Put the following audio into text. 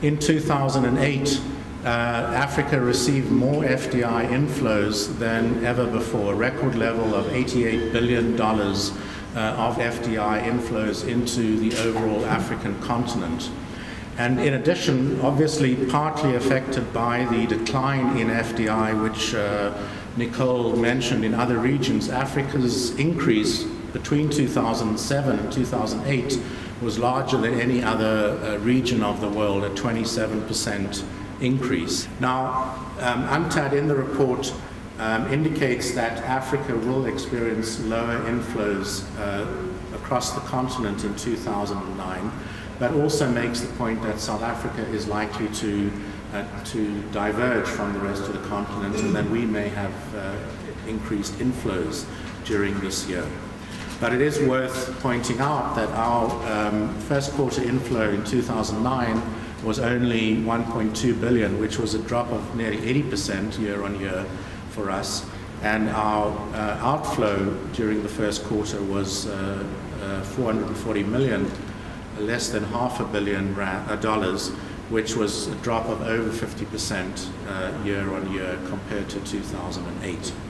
In 2008, Africa received more FDI inflows than ever before, a record level of $88 billion of FDI inflows into the overall African continent. And in addition, obviously partly affected by the decline in FDI, which Nicole mentioned in other regions, Africa's increase between 2007 and 2008 was larger than any other region of the world, at 27% increase. Now, UNCTAD in the report indicates that Africa will experience lower inflows across the continent in 2009, but also makes the point that South Africa is likely to diverge from the rest of the continent, and that we may have increased inflows during this year. But it is worth pointing out that our first quarter inflow in 2009 was only 1.2 billion, which was a drop of nearly 80% year on year for us. And our outflow during the first quarter was 440 million, less than $500 million, which was a drop of over 50% year on year compared to 2008.